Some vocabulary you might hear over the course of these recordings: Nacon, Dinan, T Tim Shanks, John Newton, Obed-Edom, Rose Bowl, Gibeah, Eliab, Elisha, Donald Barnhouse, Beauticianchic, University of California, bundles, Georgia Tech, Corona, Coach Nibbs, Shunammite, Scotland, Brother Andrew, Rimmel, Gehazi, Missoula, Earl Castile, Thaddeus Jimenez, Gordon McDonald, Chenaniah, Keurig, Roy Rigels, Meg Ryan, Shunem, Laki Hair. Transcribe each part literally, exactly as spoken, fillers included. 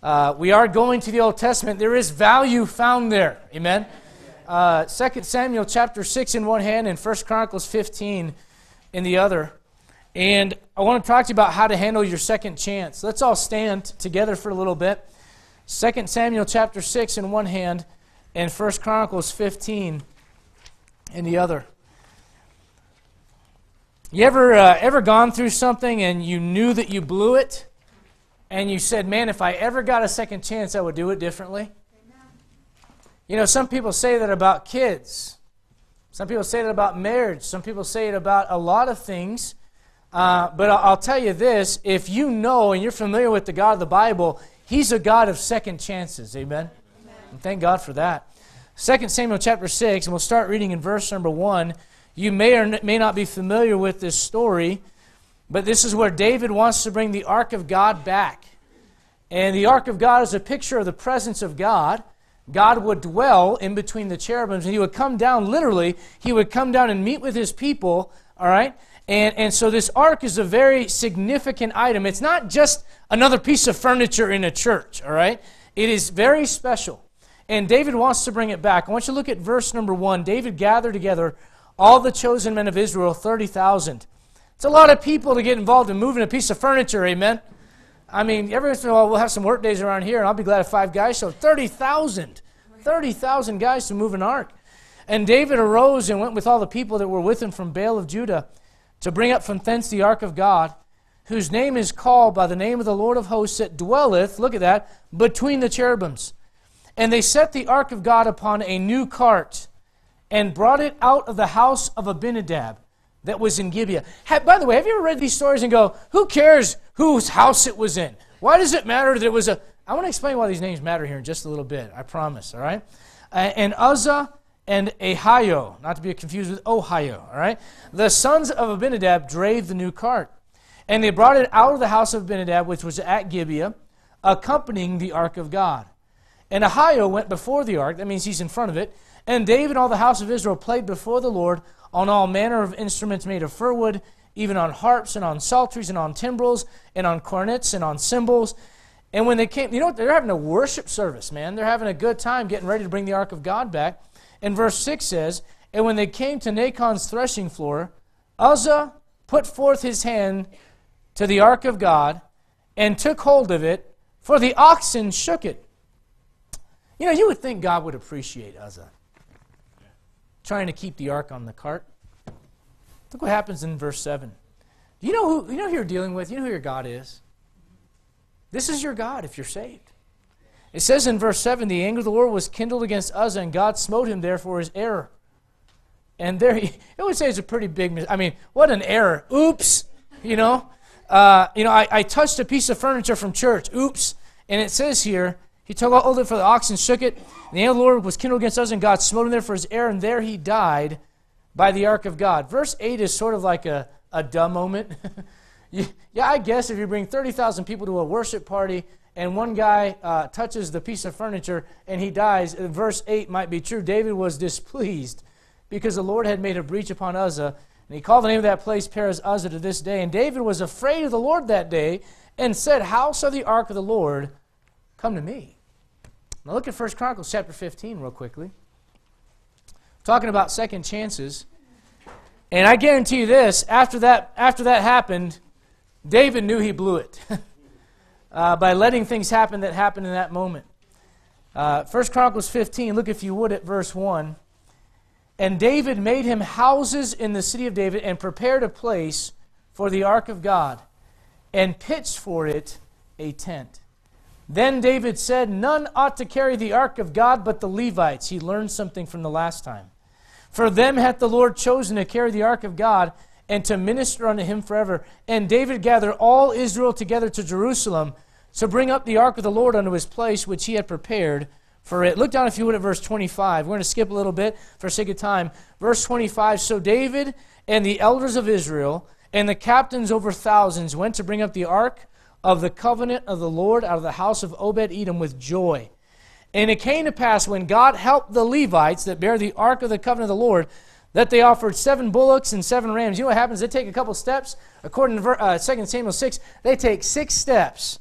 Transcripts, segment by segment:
Uh, we are going to the Old Testament. There is value found there. Amen. Uh, Second Samuel chapter six in one hand and First Chronicles fifteen in the other. And I want to talk to you about how to handle your second chance. Let's all stand together for a little bit. Second Samuel chapter six in one hand and First Chronicles fifteen in the other. You ever uh, ever gone through something and you knew that you blew it? And you said, man, if I ever got a second chance, I would do it differently. You know, some people say that about kids. Some people say it about marriage. Some people say it about a lot of things. Uh, but I'll tell you this, if you know and you're familiar with the God of the Bible, He's a God of second chances. Amen? Amen. And thank God for that. Second Samuel chapter six, and we'll start reading in verse number one. You may or may not be familiar with this story, but this is where David wants to bring the Ark of God back. And the Ark of God is a picture of the presence of God. God would dwell in between the cherubims, and He would come down, literally, He would come down and meet with His people, all right? And, and so this Ark is a very significant item. It's not just another piece of furniture in a church, all right? It is very special. And David wants to bring it back. I want you to look at verse number one. David gathered together all the chosen men of Israel, thirty thousand. It's a lot of people to get involved in moving a piece of furniture, amen? I mean, every once in a while we'll have some work days around here, and I'll be glad if five guys showed. thirty thousand. thirty thousand guys to move an ark. And David arose and went with all the people that were with him from Baal of Judah to bring up from thence the ark of God, whose name is called by the name of the Lord of hosts that dwelleth, look at that, between the cherubims. And they set the ark of God upon a new cart and brought it out of the house of Abinadab that was in Gibeah. Have, by the way, have you ever read these stories and go, who cares whose house it was in? Why does it matter that it was a... I want to explain why these names matter here in just a little bit, I promise, all right? Uh, and Uzzah and Ahio, not to be confused with Ohio, all right? The sons of Abinadab drave the new cart, and they brought it out of the house of Abinadab, which was at Gibeah, accompanying the ark of God. And Ahio went before the ark, that means he's in front of it, and David and all the house of Israel played before the Lord on all manner of instruments made of fir wood, even on harps and on psalteries and on timbrels and on cornets and on cymbals. And when they came, you know what? They're having a worship service, man. They're having a good time getting ready to bring the ark of God back. And verse six says, and when they came to Nacon's threshing floor, Uzzah put forth his hand to the ark of God and took hold of it, for the oxen shook it. You know, you would think God would appreciate Uzzah trying to keep the ark on the cart. Look what happens in verse seven. Do you know who you know who you're dealing with? You know who your God is. This is your God if you're saved. It says in verse seven, the anger of the Lord was kindled against Uzzah, and God smote him there for his error. And there he, I would say it's a pretty big mistake. I mean, what an error. Oops. You know, uh, you know, I, I touched a piece of furniture from church. Oops. And it says here, he took all of it for the oxen, shook it. And the anger of the Lord was kindled against us, and God smote him there for his error, and there he died by the ark of God. Verse eight is sort of like a, a dumb moment. you, yeah, I guess if you bring thirty thousand people to a worship party and one guy uh, touches the piece of furniture and he dies, verse eight might be true. David was displeased because the Lord had made a breach upon Uzzah, and he called the name of that place Perez Uzzah to this day. And David was afraid of the Lord that day and said, how shall the ark of the Lord come to me? Now look at First Chronicles chapter fifteen real quickly. Talking about second chances. And I guarantee you this, after that, after that happened, David knew he blew it uh, by letting things happen that happened in that moment. Uh, First Chronicles fifteen, look if you would at verse one. And David made him houses in the city of David and prepared a place for the ark of God and pitched for it a tent. Then David said, none ought to carry the ark of God but the Levites. He learned something from the last time. For them hath the Lord chosen to carry the ark of God and to minister unto him forever. And David gathered all Israel together to Jerusalem to bring up the ark of the Lord unto his place, which he had prepared for it. Look down, if you would, at verse twenty-five. We're going to skip a little bit for sake of time. Verse twenty-five, so David and the elders of Israel and the captains over thousands went to bring up the ark of the covenant of the Lord out of the house of Obed-Edom with joy. And it came to pass, when God helped the Levites that bear the ark of the covenant of the Lord, that they offered seven bullocks and seven rams. You know what happens? They take a couple steps. According to uh, Second Samuel six, they take six steps.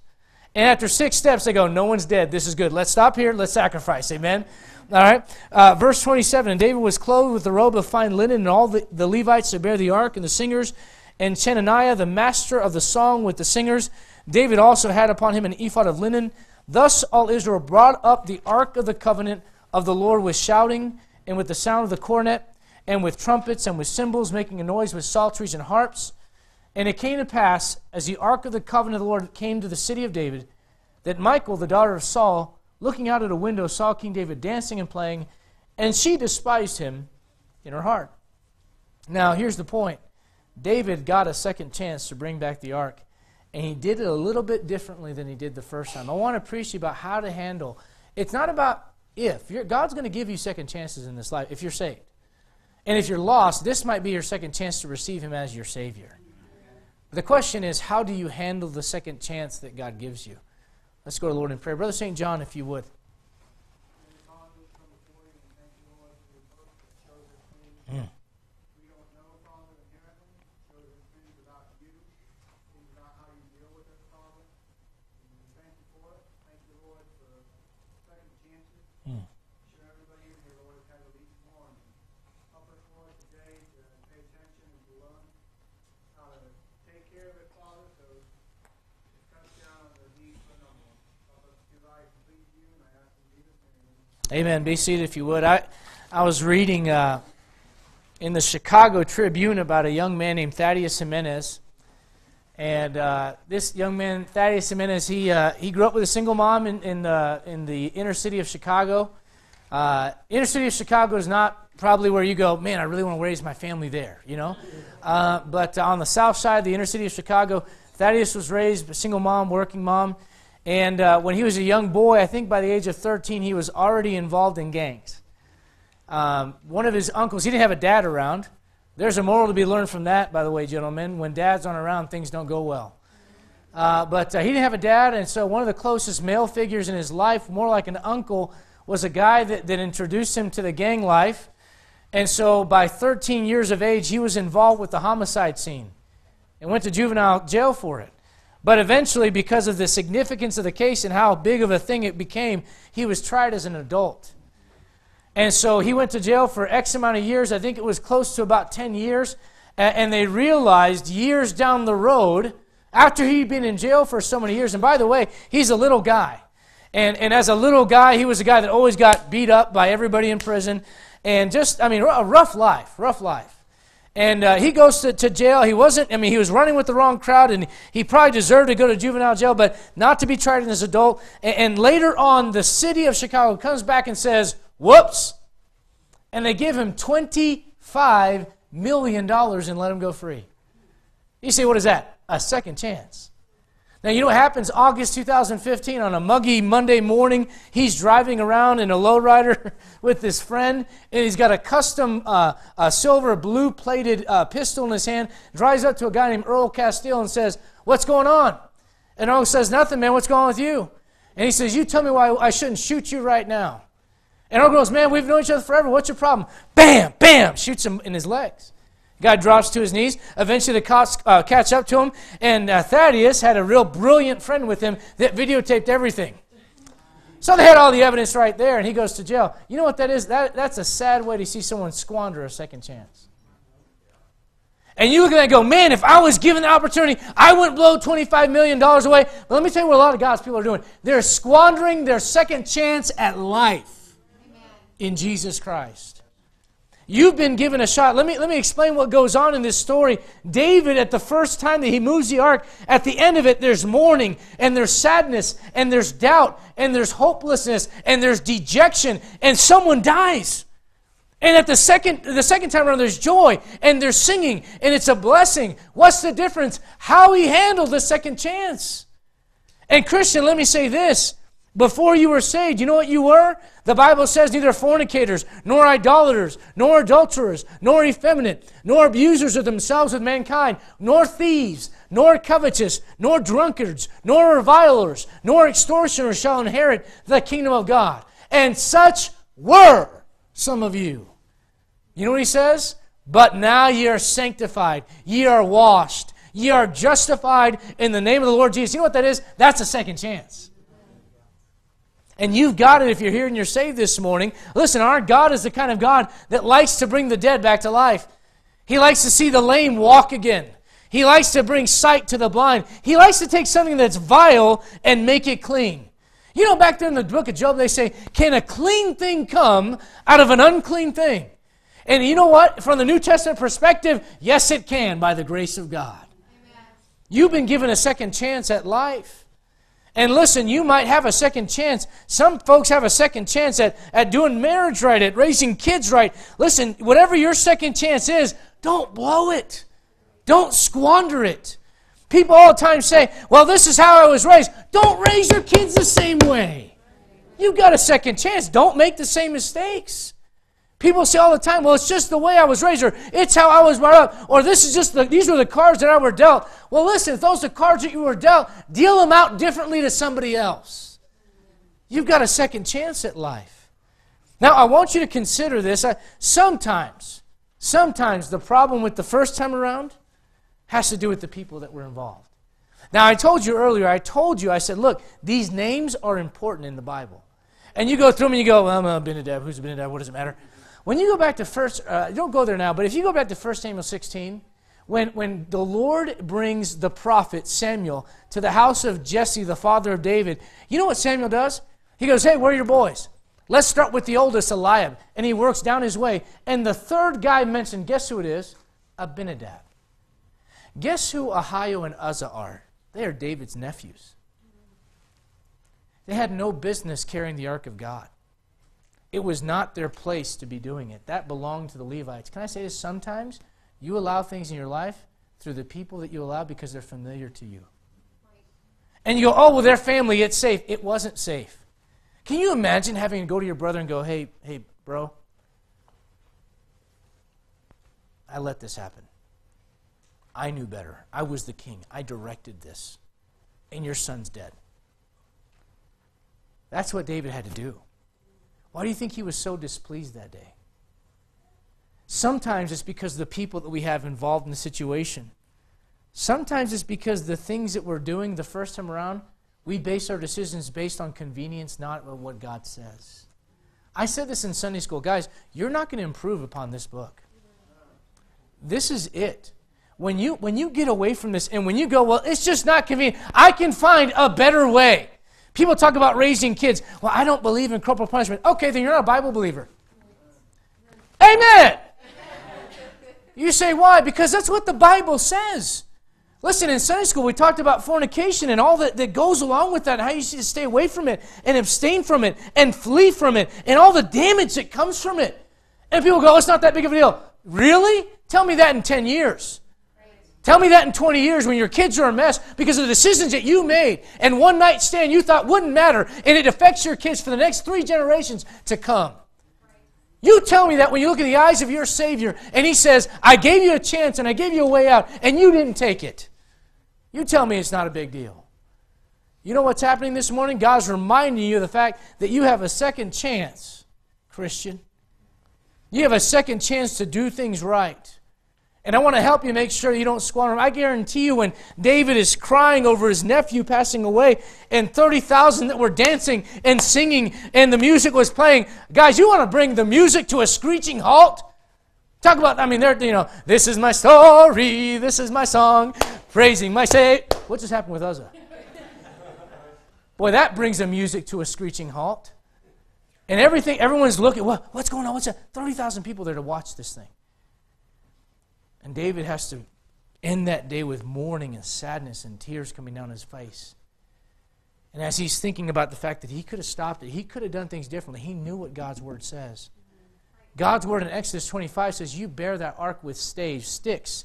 And after six steps, they go, no one's dead. This is good. Let's stop here. Let's sacrifice. Amen? All right. Uh, verse twenty-seven, and David was clothed with the robe of fine linen, and all the, the Levites that bear the ark, and the singers, and Chenaniah, the master of the song with the singers. David also had upon him an ephod of linen. Thus all Israel brought up the ark of the covenant of the Lord with shouting, and with the sound of the cornet, and with trumpets, and with cymbals, making a noise with psalteries and harps. And it came to pass, as the ark of the covenant of the Lord came to the city of David, that Michal, the daughter of Saul, looking out at a window, saw King David dancing and playing, and she despised him in her heart. Now, here's the point. David got a second chance to bring back the ark, and he did it a little bit differently than he did the first time. I want to preach to you about how to handle. It's not about if. You're, God's going to give you second chances in this life if you're saved. And if you're lost, this might be your second chance to receive him as your Savior. The question is, how do you handle the second chance that God gives you? Let's go to the Lord in prayer. Brother Saint John, if you would. Mm. Amen. Be seated if you would. I, I was reading uh, in the Chicago Tribune about a young man named Thaddeus Jimenez. And uh, this young man, Thaddeus Jimenez, he, uh, he grew up with a single mom in, in, the, in the inner city of Chicago. Uh, inner city of Chicago is not probably where you go, man, I really want to raise my family there, you know. Uh, but uh, on the south side of the inner city of Chicago, Thaddeus was raised by a single mom, working mom. And uh, when he was a young boy, I think by the age of thirteen, he was already involved in gangs. Um, one of his uncles, he didn't have a dad around. There's a moral to be learned from that, by the way, gentlemen. When dads aren't around, things don't go well. Uh, but uh, he didn't have a dad, and so one of the closest male figures in his life, more like an uncle, was a guy that, that introduced him to the gang life. And so by thirteen years of age, he was involved with the homicide scene and went to juvenile jail for it. But eventually, because of the significance of the case and how big of a thing it became, he was tried as an adult. And so he went to jail for X amount of years. I think it was close to about ten years. And they realized years down the road, after he'd been in jail for so many years, and by the way, he's a little guy. And, and as a little guy, he was a guy that always got beat up by everybody in prison. And just, I mean, a rough life, rough life. And uh, he goes to, to jail. He wasn't, I mean, he was running with the wrong crowd, and he probably deserved to go to juvenile jail, but not to be tried as an adult. And, and later on, the city of Chicago comes back and says, whoops. And they give him twenty-five million dollars and let him go free. You say, what is that? A second chance. Now, you know what happens? August two thousand fifteen, on a muggy Monday morning, he's driving around in a lowrider with his friend, and he's got a custom uh, a silver blue-plated uh, pistol in his hand, drives up to a guy named Earl Castile and says, what's going on? And Earl says, nothing, man, what's going on with you? And he says, you tell me why I shouldn't shoot you right now. And Earl goes, man, we've known each other forever, what's your problem? Bam, bam, shoots him in his legs. Guy drops to his knees. Eventually, the cops uh, catch up to him. And uh, Thaddeus had a real brilliant friend with him that videotaped everything. So they had all the evidence right there, and he goes to jail. You know what that is? That, that's a sad way to see someone squander a second chance. And you look at that and go, man, if I was given the opportunity, I wouldn't blow twenty-five million dollars away. But let me tell you what a lot of God's people are doing. They're squandering their second chance at life in Jesus Christ. You've been given a shot. Let me, let me explain what goes on in this story. David, at the first time that he moves the ark, at the end of it, there's mourning, and there's sadness, and there's doubt, and there's hopelessness, and there's dejection, and someone dies. And at the second, the second time around, there's joy, and there's singing, and it's a blessing. What's the difference? How he handled the second chance. And Christian, let me say this. Before you were saved, you know what you were? The Bible says neither fornicators, nor idolaters, nor adulterers, nor effeminate, nor abusers of themselves with mankind, nor thieves, nor covetous, nor drunkards, nor revilers, nor extortioners shall inherit the kingdom of God. And such were some of you. You know what he says? But now ye are sanctified, ye are washed, Ye are justified in the name of the Lord Jesus. You know what that is? That's a second chance. And you've got it if you're here and you're saved this morning. Listen, our God is the kind of God that likes to bring the dead back to life. He likes to see the lame walk again. He likes to bring sight to the blind. He likes to take something that's vile and make it clean. You know, back there in the book of Job, they say, can a clean thing come out of an unclean thing? And you know what? From the New Testament perspective, yes, it can by the grace of God. Amen. You've been given a second chance at life. And listen, you might have a second chance. Some folks have a second chance at, at doing marriage right, at raising kids right. Listen, whatever your second chance is, don't blow it. Don't squander it. People all the time say, well, this is how I was raised. Don't raise your kids the same way. You've got a second chance. Don't make the same mistakes. People say all the time, well, it's just the way I was raised, or it's how I was brought up, or this is just the, these were the cards that I were dealt. Well, listen, if those are the cards that you were dealt, deal them out differently to somebody else. You've got a second chance at life. Now, I want you to consider this. I, sometimes, sometimes the problem with the first time around has to do with the people that were involved. Now, I told you earlier, I told you, I said, look, these names are important in the Bible. And you go through them and you go, well, I'm Abinadab. Who's Abinadab? What does it matter? When you go back to first, uh, don't go there now, but if you go back to First Samuel sixteen, when, when the Lord brings the prophet Samuel to the house of Jesse, the father of David, you know what Samuel does? He goes, hey, where are your boys? Let's start with the oldest, Eliab. And he works down his way. And the third guy mentioned, guess who it is? Abinadab. Guess who Ahio and Uzzah are? They are David's nephews. They had no business carrying the ark of God. It was not their place to be doing it. That belonged to the Levites. Can I say this? Sometimes you allow things in your life through the people that you allow because they're familiar to you. And you go, oh, well, their family, it's safe. It wasn't safe. Can you imagine having to go to your brother and go, hey, hey, bro, I let this happen. I knew better. I was the king. I directed this. And your son's dead. That's what David had to do. Why do you think he was so displeased that day? Sometimes it's because of the people that we have involved in the situation. Sometimes it's because the things that we're doing the first time around, we base our decisions based on convenience, not on what God says. I said this in Sunday school. Guys, you're not going to improve upon this book. This is it. When you, when you get away from this and when you go, well, it's just not convenient. I can find a better way. People talk about raising kids. Well, I don't believe in corporal punishment. Okay, then you're not a Bible believer. Amen! You say, why? Because that's what the Bible says. Listen, in Sunday school, we talked about fornication and all that, that goes along with that, and how you should stay away from it and abstain from it and flee from it and all the damage that comes from it. And people go, it's not that big of a deal. Really? Tell me that in ten years. Tell me that in twenty years when your kids are a mess because of the decisions that you made and one night stand you thought wouldn't matter and it affects your kids for the next three generations to come. You tell me that when you look in the eyes of your Savior and He says, I gave you a chance and I gave you a way out and you didn't take it. You tell me it's not a big deal. You know what's happening this morning? God's reminding you of the fact that you have a second chance, Christian. You have a second chance to do things right. And I want to help you make sure you don't squander them. I guarantee you when David is crying over his nephew passing away and thirty thousand that were dancing and singing and the music was playing, guys, you want to bring the music to a screeching halt? Talk about, I mean, they're, you know, this is my story, this is my song, praising my Savior. What just happened with Uzzah? Boy, that brings the music to a screeching halt. And everything, everyone's looking, well, what's going on? What's that? thirty thousand people there to watch this thing. And David has to end that day with mourning and sadness and tears coming down his face. And as he's thinking about the fact that he could have stopped it, he could have done things differently. He knew what God's Word says. God's Word in Exodus twenty-five says, you bear that ark with staves, sticks,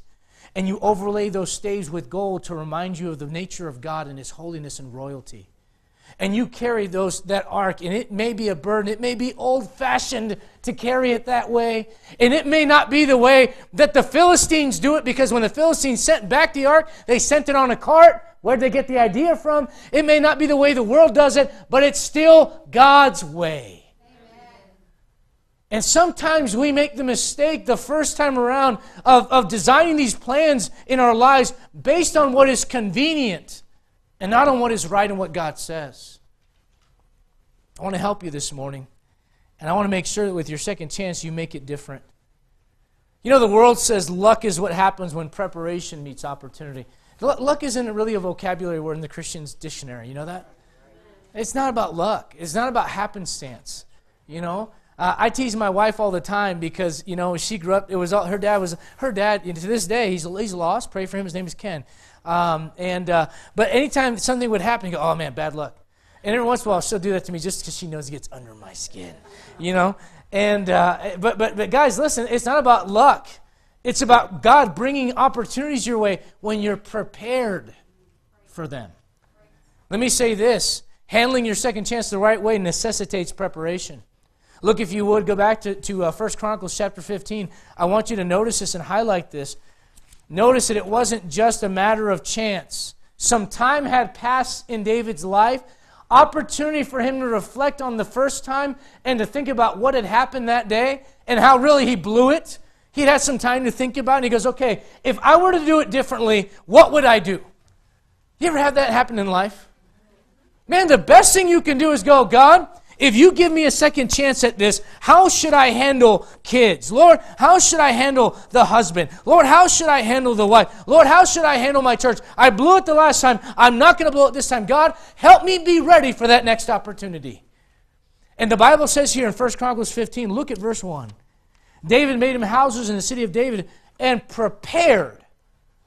and you overlay those staves with gold to remind you of the nature of God and His holiness and royalty. And you carry those that ark, and it may be a burden. It may be old-fashioned to carry it that way. And it may not be the way that the Philistines do it, because when the Philistines sent back the ark, they sent it on a cart. Where did they get the idea from? It may not be the way the world does it, but it's still God's way. Amen. And sometimes we make the mistake the first time around of, of designing these plans in our lives based on what is convenient and not on what is right and what God says. I want to help you this morning. And I want to make sure that with your second chance, you make it different. You know, the world says luck is what happens when preparation meets opportunity. Luck isn't really a vocabulary word in the Christian's dictionary. You know that? It's not about luck. It's not about happenstance. You know? Uh, I tease my wife all the time because, you know, she grew up, it was all, her dad was, her dad, and to this day, he's, he's lost, pray for him, his name is Ken. Um, and, uh, but anytime something would happen, you go, oh man, bad luck. And every once in a while, she'll do that to me just because she knows it gets under my skin, you know? And, uh, but, but, but guys, listen, it's not about luck. It's about God bringing opportunities your way when you're prepared for them. Let me say this, handling your second chance the right way necessitates preparation. Look, if you would, go back to, to uh, First Chronicles chapter fifteen. I want you to notice this and highlight this. Notice that it wasn't just a matter of chance. Some time had passed in David's life, opportunity for him to reflect on the first time and to think about what had happened that day and how really he blew it. He'd had some time to think about it, and he goes, okay, if I were to do it differently, what would I do? You ever have that happen in life? Man, the best thing you can do is go, God, if you give me a second chance at this, how should I handle kids? Lord, how should I handle the husband? Lord, how should I handle the wife? Lord, how should I handle my church? I blew it the last time. I'm not going to blow it this time. God, help me be ready for that next opportunity. And the Bible says here in First Chronicles fifteen, look at verse one. David made him houses in the city of David and prepared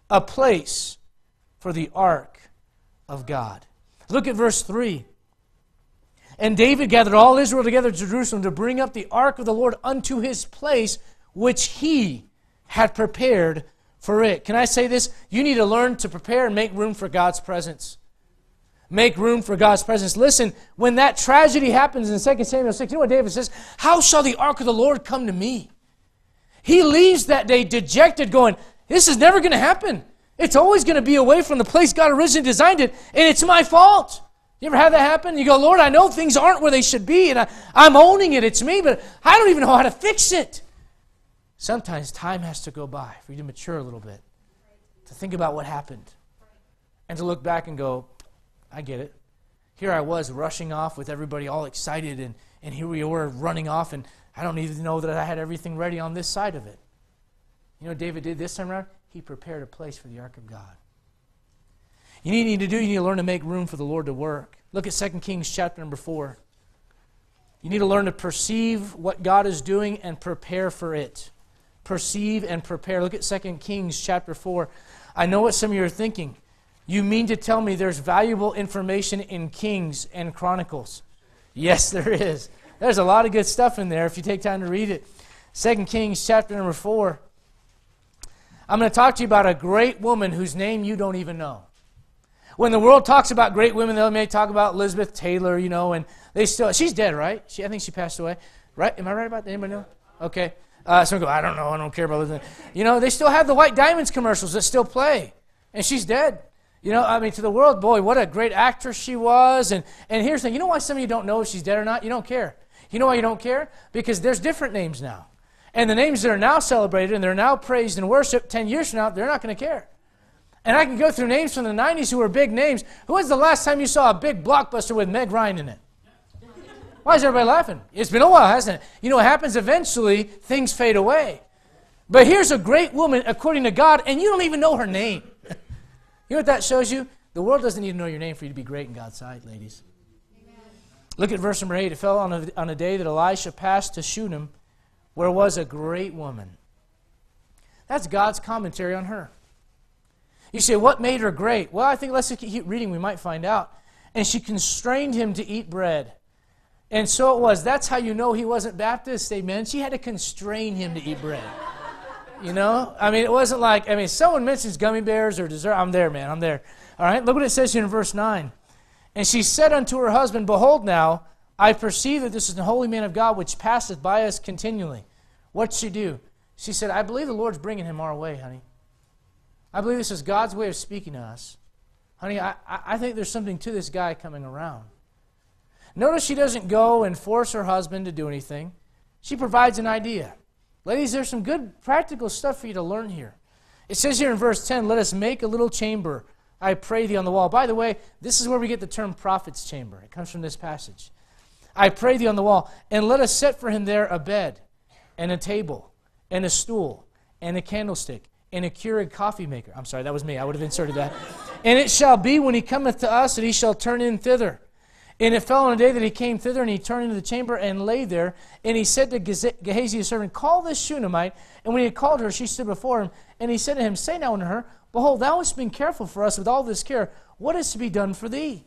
a place for the ark of God. Look at verse three. And David gathered all Israel together to Jerusalem to bring up the ark of the Lord unto his place, which he had prepared for it. Can I say this? You need to learn to prepare and make room for God's presence. Make room for God's presence. Listen, when that tragedy happens in Second Samuel six, you know what David says? How shall the ark of the Lord come to me? He leaves that day dejected, going, this is never going to happen. It's always going to be away from the place God originally designed it, and it's my fault. You ever have that happen? You go, Lord, I know things aren't where they should be, and I, I'm owning it. It's me, but I don't even know how to fix it. Sometimes time has to go by for you to mature a little bit, to think about what happened, and to look back and go, I get it. Here I was rushing off with everybody all excited, and, and here we were running off, and I don't even know that I had everything ready on this side of it. You know what David did this time around? He prepared a place for the ark of God. You need to do, you need to learn to make room for the Lord to work. Look at Second Kings chapter number four. You need to learn to perceive what God is doing and prepare for it. Perceive and prepare. Look at Second Kings chapter four. I know what some of you are thinking. You mean to tell me there's valuable information in Kings and Chronicles? Yes, there is. There's a lot of good stuff in there if you take time to read it. Second Kings chapter number four. I'm going to talk to you about a great woman whose name you don't even know. When the world talks about great women, they may talk about Elizabeth Taylor, you know, and they still, she's dead, right? She, I think she passed away, right? Am I right about that? Anybody know? Okay. Uh, some go, I don't know, I don't care about Elizabeth. You know, they still have the White Diamonds commercials that still play, and she's dead. You know, I mean, to the world, boy, what a great actress she was. And, and here's the thing, you know why some of you don't know if she's dead or not? You don't care. You know why you don't care? Because there's different names now. And the names that are now celebrated and they're now praised and worshiped, ten years from now, they're not going to care. And I can go through names from the nineties who are big names. Who was the last time you saw a big blockbuster with Meg Ryan in it? Why is everybody laughing? It's been a while, hasn't it? You know what happens? Eventually, things fade away. But here's a great woman, according to God, and you don't even know her name. You know what that shows you? The world doesn't need to know your name for you to be great in God's sight, ladies. Amen. Look at verse number eight. It fell on a, on a day that Elisha passed to Shunem, where was a great woman. That's God's commentary on her. You say, what made her great? Well, I think let's keep reading. We might find out. And she constrained him to eat bread. And so it was. That's how you know he wasn't Baptist. Amen. She had to constrain him to eat bread. You know? I mean, it wasn't like, I mean, someone mentions gummy bears or dessert. I'm there, man. I'm there. All right? Look what it says here in verse nine. And she said unto her husband, Behold now, I perceive that this is an holy man of God which passeth by us continually. What should she do? She said, I believe the Lord's bringing him our way, honey. I believe this is God's way of speaking to us. Honey, I, I think there's something to this guy coming around. Notice she doesn't go and force her husband to do anything. she provides an idea. Ladies, there's some good practical stuff for you to learn here. It says here in verse ten, let us make a little chamber, I pray thee, on the wall. By the way, this is where we get the term prophet's chamber. It comes from this passage. I pray thee on the wall, and let us set for him there a bed, and a table, and a stool, and a candlestick, and a Keurig coffee maker. I'm sorry, that was me. I would have inserted that. And it shall be when he cometh to us that he shall turn in thither. And it fell on a day that he came thither, and he turned into the chamber and lay there. And he said to Gehazi his servant, call this Shunammite. And when he had called her, she stood before him. And he said to him, say now unto her, behold, thou hast been careful for us with all this care. What is to be done for thee?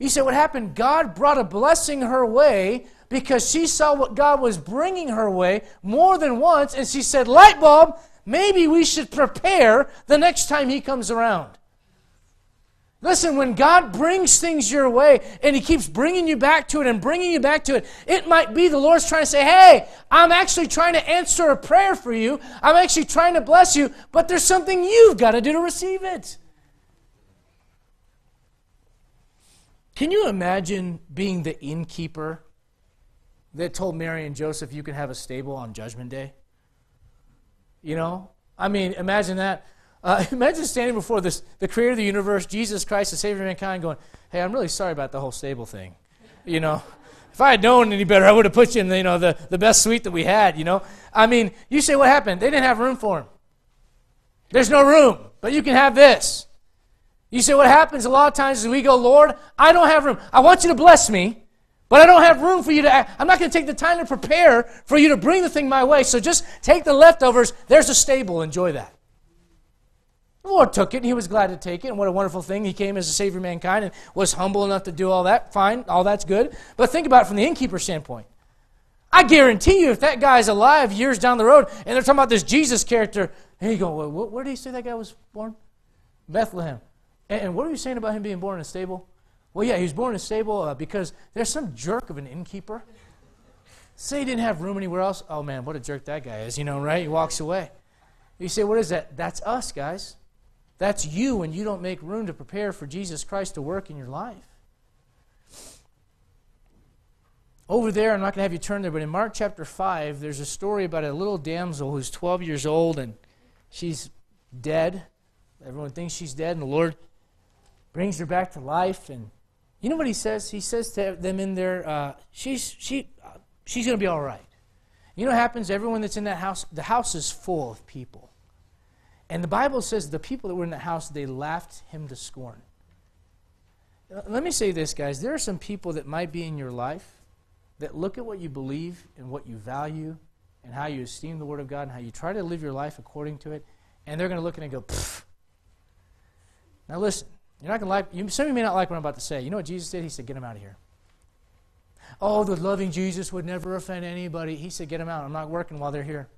You say, what happened? God brought a blessing her way because she saw what God was bringing her way more than once. And she said, light bulb, maybe we should prepare the next time he comes around. Listen, when God brings things your way and he keeps bringing you back to it and bringing you back to it, it might be the Lord's trying to say, hey, I'm actually trying to answer a prayer for you. I'm actually trying to bless you, but there's something you've got to do to receive it. Can you imagine being the innkeeper that told Mary and Joseph you can have a stable on Judgment Day? You know? I mean, imagine that. Uh, imagine standing before this, the creator of the universe, Jesus Christ, the Savior of mankind, going, hey, I'm really sorry about the whole stable thing. You know, if I had known any better, I would have put you in the, you know, the, the best suite that we had, you know. I mean, you say what happened? They didn't have room for him. There's no room, but you can have this. You say what happens a lot of times is we go, Lord, I don't have room. I want you to bless me, but I don't have room for you to act. I'm not going to take the time to prepare for you to bring the thing my way, so just take the leftovers. There's a stable. Enjoy that. The Lord took it, and he was glad to take it, and what a wonderful thing. He came as the Savior of mankind and was humble enough to do all that. Fine, all that's good. But think about it from the innkeeper's standpoint. I guarantee you if that guy's alive years down the road, and they're talking about this Jesus character, and you go, well, where did he say that guy was born? Bethlehem. And what are you saying about him being born in a stable? Well, yeah, he was born in a stable uh, because there's some jerk of an innkeeper. Say he didn't have room anywhere else. Oh, man, what a jerk that guy is, you know, right? He walks away. You say, what is that? That's us, guys. That's you when you don't make room to prepare for Jesus Christ to work in your life. Over there, I'm not going to have you turn there, but in Mark chapter five, there's a story about a little damsel who's twelve years old, and she's dead. Everyone thinks she's dead, and the Lord brings her back to life. And you know what he says? He says to them in there, uh, she's, she, uh, she's going to be all right. You know what happens? Everyone that's in that house, the house is full of people. And the Bible says the people that were in the house, they laughed him to scorn. Let me say this, guys. There are some people that might be in your life that look at what you believe and what you value and how you esteem the Word of God and how you try to live your life according to it, and they're going to look at it and go, pfft. Now listen, you're not going to like, you, some of you may not like what I'm about to say. You know what Jesus did? He said, get him out of here. Oh, the loving Jesus would never offend anybody. He said, get him out. I'm not working while they're here.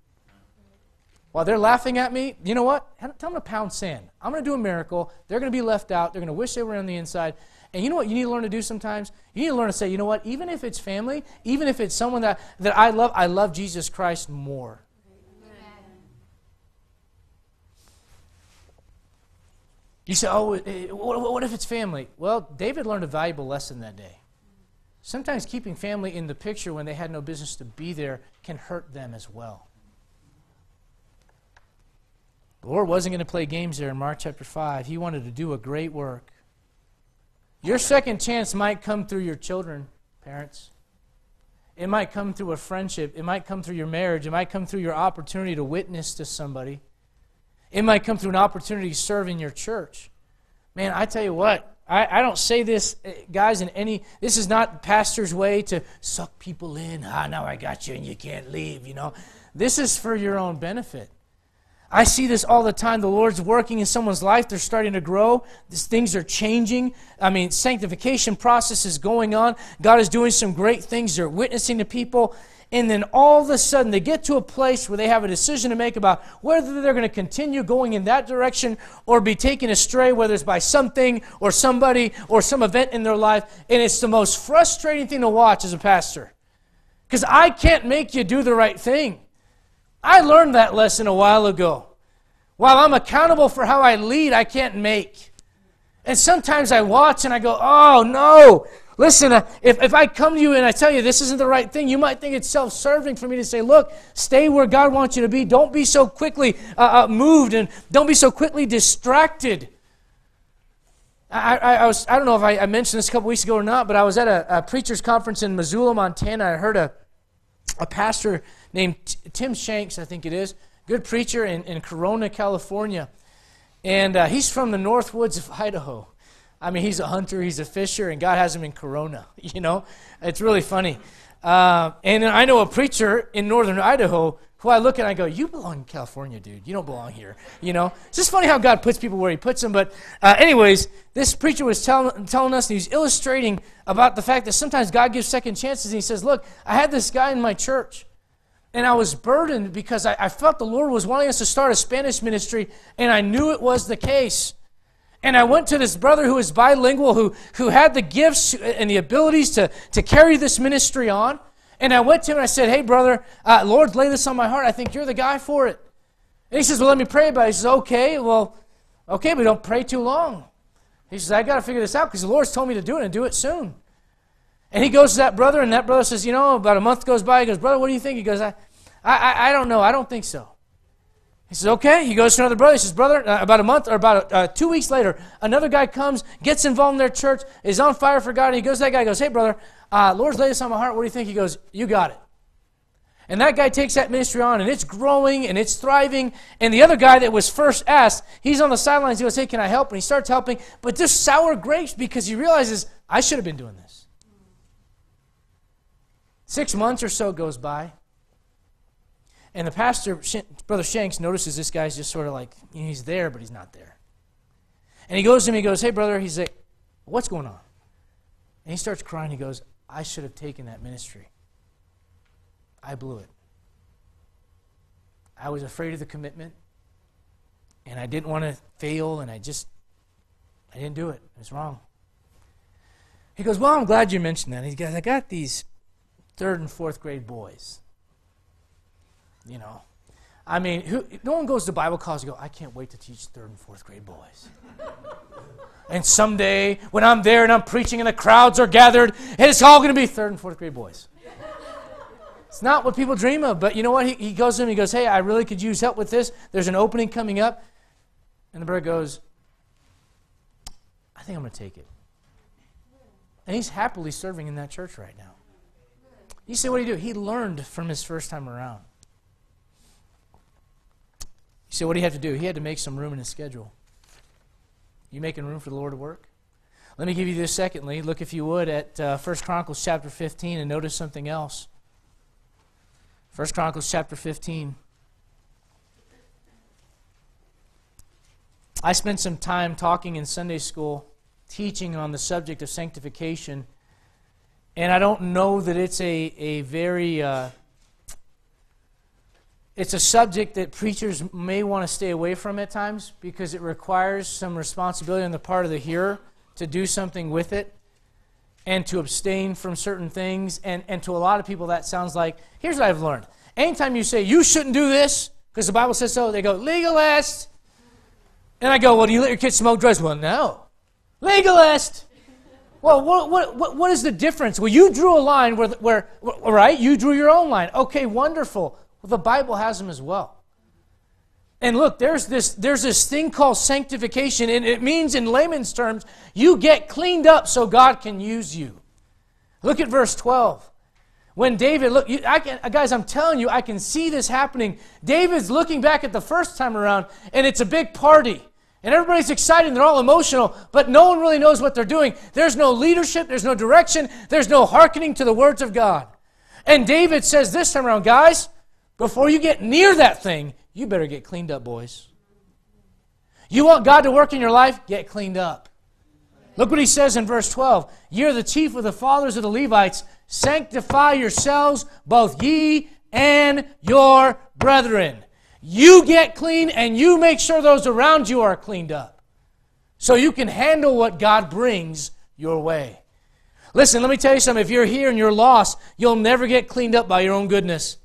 While they're laughing at me, you know what? Tell them to pound sand. I'm going to do a miracle. They're going to be left out. They're going to wish they were on the inside. And you know what you need to learn to do sometimes? You need to learn to say, you know what? Even if it's family, even if it's someone that, that I love, I love Jesus Christ more. Amen. You say, oh, what if it's family? Well, David learned a valuable lesson that day. Sometimes keeping family in the picture when they had no business to be there can hurt them as well. The Lord wasn't going to play games there in Mark chapter five. He wanted to do a great work. Your second chance might come through your children, parents. It might come through a friendship. It might come through your marriage. It might come through your opportunity to witness to somebody. It might come through an opportunity to serve in your church. Man, I tell you what, I, I don't say this, guys, in any, this is not pastor's way to suck people in. Ah, now I got you and you can't leave, you know. This is for your own benefit. I see this all the time. The Lord's working in someone's life. They're starting to grow. These things are changing. I mean, sanctification process is going on. God is doing some great things. They're witnessing to people. And then all of a sudden, they get to a place where they have a decision to make about whether they're going to continue going in that direction or be taken astray, whether it's by something or somebody or some event in their life. And it's the most frustrating thing to watch as a pastor. Because I can't make you do the right thing. I learned that lesson a while ago. While I'm accountable for how I lead, I can't make. And sometimes I watch and I go, oh no, Listen, if, if I come to you and I tell you this isn't the right thing, you might think it's self-serving for me to say, look, stay where God wants you to be. Don't be so quickly uh, uh, moved, and don't be so quickly distracted. I, I, I, was, I don't know if I, I mentioned this a couple weeks ago or not, but I was at a, a preacher's conference in Missoula, Montana. I heard a, a pastor named T Tim Shanks, I think it is, good preacher in, in Corona, California. And uh, he's from the North Woods of Idaho. I mean, he's a hunter, he's a fisher, and God has him in Corona, you know? It's really funny. Uh, and I know a preacher in northern Idaho who I look at and I go, you belong in California, dude. You don't belong here, you know? It's just funny how God puts people where he puts them. But uh, anyways, this preacher was tell, telling us, and he's illustrating about the fact that sometimes God gives second chances, and he says, look, I had this guy in my church, and I was burdened because I, I felt the Lord was wanting us to start a Spanish ministry, and I knew it was the case. And I went to this brother who was bilingual, who, who had the gifts and the abilities to, to carry this ministry on. And I went to him and I said, hey, brother, uh, Lord, lay this on my heart. I think you're the guy for it. And he says, well, let me pray about it. He says, okay, well, okay, but don't pray too long. He says, I got to figure this out because the Lord's told me to do it and do it soon. And he goes to that brother, and that brother says, you know, about a month goes by. He goes, brother, what do you think? He goes, I, I, I don't know. I don't think so. He says, okay. He goes to another brother. He says, brother, uh, about a month or about uh, two weeks later, another guy comes, gets involved in their church, is on fire for God. And he goes to that guy, he goes, hey, brother, uh, Lord's laid this on my heart. What do you think? He goes, you got it. And that guy takes that ministry on, and it's growing, and it's thriving. And the other guy that was first asked, he's on the sidelines. He goes, hey, can I help? And he starts helping. But there's sour grapes because he realizes, I should have been doing this. Six months or so goes by. And the pastor, Brother Shanks, notices this guy's just sort of like, you know, he's there, but he's not there. And he goes to him, he goes, hey, brother, he's like, what's going on? And he starts crying, he goes, I should have taken that ministry. I blew it. I was afraid of the commitment, and I didn't want to fail, and I just, I didn't do it. It was wrong. He goes, well, I'm glad you mentioned that. He goes, I got these third and fourth grade boys. You know, I mean, who, no one goes to Bible college and go, I can't wait to teach third and fourth grade boys. And someday when I'm there and I'm preaching and the crowds are gathered, it's all going to be third and fourth grade boys. It's not what people dream of, but you know what? He, he goes to him and he goes, hey, I really could use help with this. There's an opening coming up. And the brother goes, I think I'm going to take it. And he's happily serving in that church right now. You see what he do? He learned from his first time around. You see, what did he have to do? He had to make some room in his schedule. You making room for the Lord to work? Let me give you this secondly. Look, if you would, at uh, First Chronicles chapter fifteen and notice something else. First Chronicles chapter fifteen. I spent some time talking in Sunday school, teaching on the subject of sanctification, and I don't know that it's a, a very... Uh, It's a subject that preachers may want to stay away from at times because it requires some responsibility on the part of the hearer to do something with it and to abstain from certain things. And, and to a lot of people, that sounds like, here's what I've learned. Anytime you say, you shouldn't do this because the Bible says so, they go, legalist. And I go, well, do you let your kids smoke drugs? Well, no. Legalist. Well, what, what, what, what is the difference? Well, you drew a line where, where, right? You drew your own line. Okay, wonderful. Well, the Bible has them as well. And look, there's this, there's this thing called sanctification, and it means in layman's terms, you get cleaned up so God can use you. Look at verse twelve. When David, look, you, I can, guys, I'm telling you, I can see this happening. David's looking back at the first time around, and it's a big party. And everybody's excited, and they're all emotional, but no one really knows what they're doing. There's no leadership, there's no direction, there's no hearkening to the words of God. And David says this time around, guys, before you get near that thing, you better get cleaned up, boys. You want God to work in your life? Get cleaned up. Look what he says in verse twelve. Ye are the chief of the fathers of the Levites. Sanctify yourselves, both ye and your brethren. You get clean, and you make sure those around you are cleaned up, so you can handle what God brings your way. Listen, let me tell you something. If you're here and you're lost, you'll never get cleaned up by your own goodness.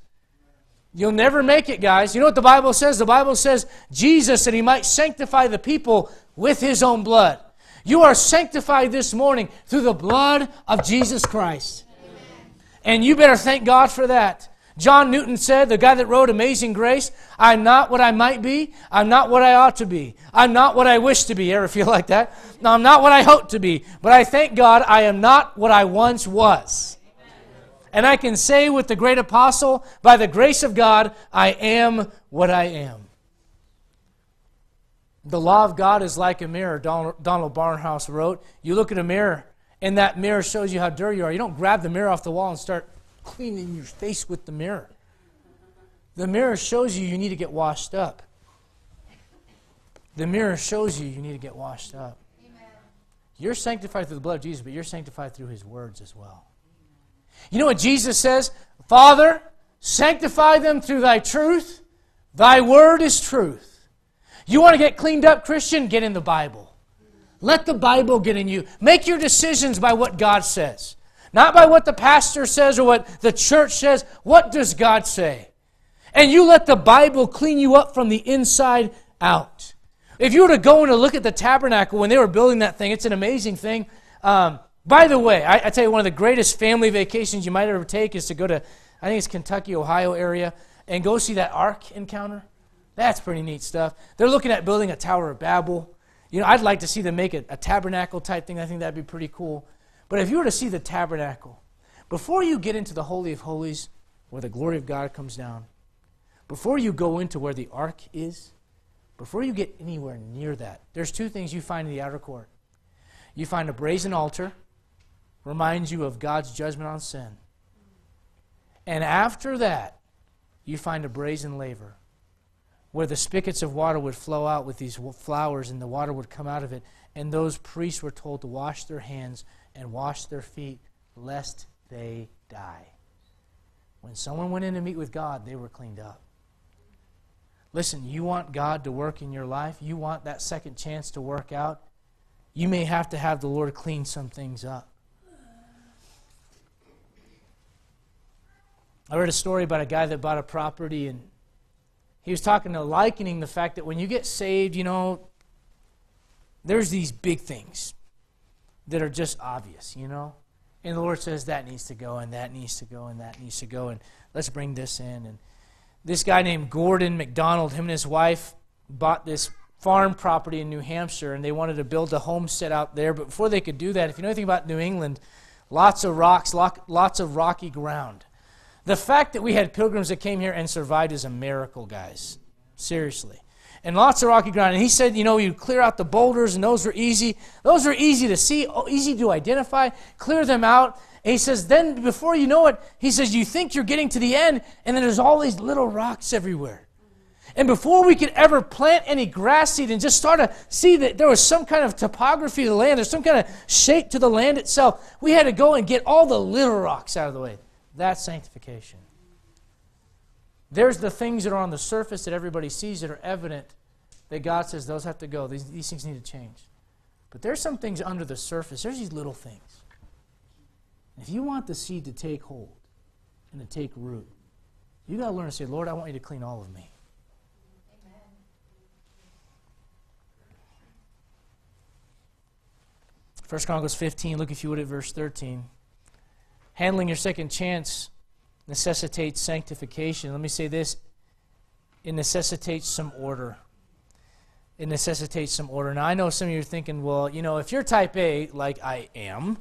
You'll never make it, guys. You know what the Bible says? The Bible says Jesus, that he might sanctify the people with his own blood. You are sanctified this morning through the blood of Jesus Christ. Amen. And you better thank God for that. John Newton said, the guy that wrote Amazing Grace, I'm not what I might be. I'm not what I ought to be. I'm not what I wish to be. Ever feel like that? No, I'm not what I hope to be. But I thank God I am not what I once was. And I can say with the great apostle, by the grace of God, I am what I am. The law of God is like a mirror, Donald Barnhouse wrote. You look at a mirror, and that mirror shows you how dirty you are. You don't grab the mirror off the wall and start cleaning your face with the mirror. The mirror shows you you need to get washed up. The mirror shows you you need to get washed up. Amen. You're sanctified through the blood of Jesus, but you're sanctified through His words as well. You know what Jesus says? Father, sanctify them through Thy truth. Thy word is truth. You want to get cleaned up, Christian? Get in the Bible. Let the Bible get in you. Make your decisions by what God says. Not by what the pastor says or what the church says. What does God say? And you let the Bible clean you up from the inside out. If you were to go and to look at the tabernacle when they were building that thing, it's an amazing thing. Um, By the way, I, I tell you, one of the greatest family vacations you might ever take is to go to, I think it's Kentucky, Ohio area, and go see that Ark encounter. That's pretty neat stuff. They're looking at building a Tower of Babel. You know, I'd like to see them make a, a tabernacle type thing. I think that'd be pretty cool. But if you were to see the tabernacle, before you get into the Holy of Holies, where the glory of God comes down, before you go into where the Ark is, before you get anywhere near that, there's two things you find in the outer court. You find a brazen altar, reminds you of God's judgment on sin. And after that, you find a brazen laver where the spigots of water would flow out with these flowers and the water would come out of it. And those priests were told to wash their hands and wash their feet lest they die. When someone went in to meet with God, they were cleaned up. Listen, you want God to work in your life. You want that second chance to work out. You may have to have the Lord clean some things up. I read a story about a guy that bought a property, and he was talking to likening the fact that when you get saved, you know, there's these big things that are just obvious, you know. And the Lord says that needs to go, and that needs to go, and that needs to go, and let's bring this in. And this guy named Gordon McDonald, him and his wife bought this farm property in New Hampshire, and they wanted to build a homestead out there. But before they could do that, if you know anything about New England, lots of rocks, lots of rocky ground. The fact that we had pilgrims that came here and survived is a miracle, guys. Seriously. And lots of rocky ground. And he said, you know, you clear out the boulders, and those were easy. Those were easy to see, easy to identify. Clear them out. And he says, then before you know it, he says, you think you're getting to the end, and then there's all these little rocks everywhere. And before we could ever plant any grass seed and just start to see that there was some kind of topography to the land, there's some kind of shape to the land itself, we had to go and get all the little rocks out of the way. That's sanctification. There's the things that are on the surface that everybody sees that are evident that God says those have to go. These, these things need to change. But there's some things under the surface. There's these little things. If you want the seed to take hold and to take root, you've got to learn to say, Lord, I want you to clean all of me. Amen. First Chronicles fifteen, look if you would at verse thirteen. Handling your second chance necessitates sanctification. Let me say this. It necessitates some order. It necessitates some order. Now, I know some of you are thinking, well, you know, if you're type A, like I am,